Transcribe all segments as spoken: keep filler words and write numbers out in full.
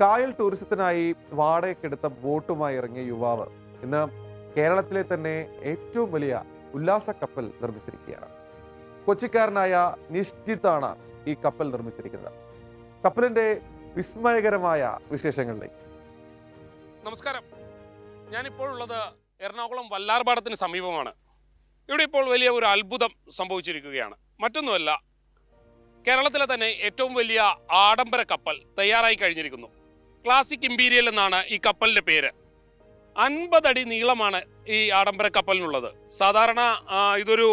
കായൽ ടൂറിസത്തിനായി വാടകയ്ക്കെടുത്ത ബോട്ടുമായി ഇറങ്ങിയ യുവാവ് ഇന്ന് കേരളത്തിലെ തന്നെ ഏറ്റവും വലിയ ഉല്ലാസ കപ്പൽ നിർമ്മിച്ചിരിക്കുകയാണ്. കൊച്ചിക്കാരനായ നിശ്ചിതാണ് ഈ കപ്പൽ നിർമ്മിച്ചിരിക്കുന്നത്. കപ്പലിന്റെ വിസ്മയകരമായ വിശേഷങ്ങളിലേക്ക്. നമസ്കാരം, ഞാനിപ്പോൾ ഉള്ളത് എറണാകുളം വല്ലാർപാടത്തിന് സമീപമാണ്. ഇവിടെ ഇപ്പോൾ വലിയ ഒരു അത്ഭുതം സംഭവിച്ചിരിക്കുകയാണ്. മറ്റൊന്നുമല്ല, കേരളത്തിലെ തന്നെ ഏറ്റവും വലിയ ആഡംബര കപ്പൽ തയ്യാറായി കഴിഞ്ഞിരിക്കുന്നു. ക്ലാസിക് ഇമ്പീരിയൽ എന്നാണ് ഈ കപ്പലിൻ്റെ പേര്. അൻപതടി നീളമാണ് ഈ ആഡംബര കപ്പലിനുള്ളത്. സാധാരണ ഇതൊരു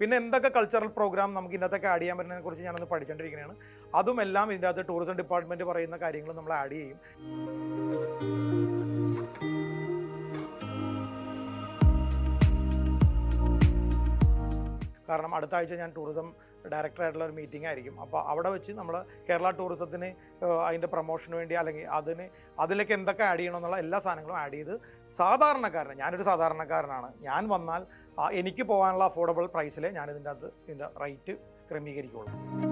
പിന്നെ എന്തൊക്കെ കൾച്ചറൽ പ്രോഗ്രാം നമുക്ക് ഇന്നത്തൊക്കെ ആഡ് ചെയ്യാൻ പറ്റുന്നതിനെക്കുറിച്ച് ഞാനൊന്ന് പഠിച്ചുകൊണ്ടിരിക്കുകയാണ്. അതും എല്ലാം ഇതിൻ്റെ അകത്ത് ടൂറിസം ഡിപ്പാർട്ട്മെൻറ്റ് പറയുന്ന കാര്യങ്ങൾ നമ്മൾ ആഡ് ചെയ്യും. കാരണം അടുത്ത ആഴ്ച ഞാൻ ടൂറിസം ഡയറക്ടറായിട്ടുള്ള ഒരു മീറ്റിംഗ് ആയിരിക്കും. അപ്പോൾ അവിടെ വെച്ച് നമ്മൾ കേരള ടൂറിസത്തിന് അതിൻ്റെ പ്രൊമോഷന് വേണ്ടി അല്ലെങ്കിൽ അതിന് അതിലേക്ക് എന്തൊക്കെ ആഡ് ചെയ്യണമെന്നുള്ള എല്ലാ സാധനങ്ങളും ആഡ് ചെയ്ത് സാധാരണക്കാരന്, ഞാനൊരു സാധാരണക്കാരനാണ്, ഞാൻ വന്നാൽ എനിക്ക് പോകാനുള്ള അഫോർഡബിൾ പ്രൈസിൽ ഞാനിതിൻ്റെ അകത്ത് ഇതിൻ്റെ റേറ്റ് ക്രമീകരിക്കുകയുള്ളൂ.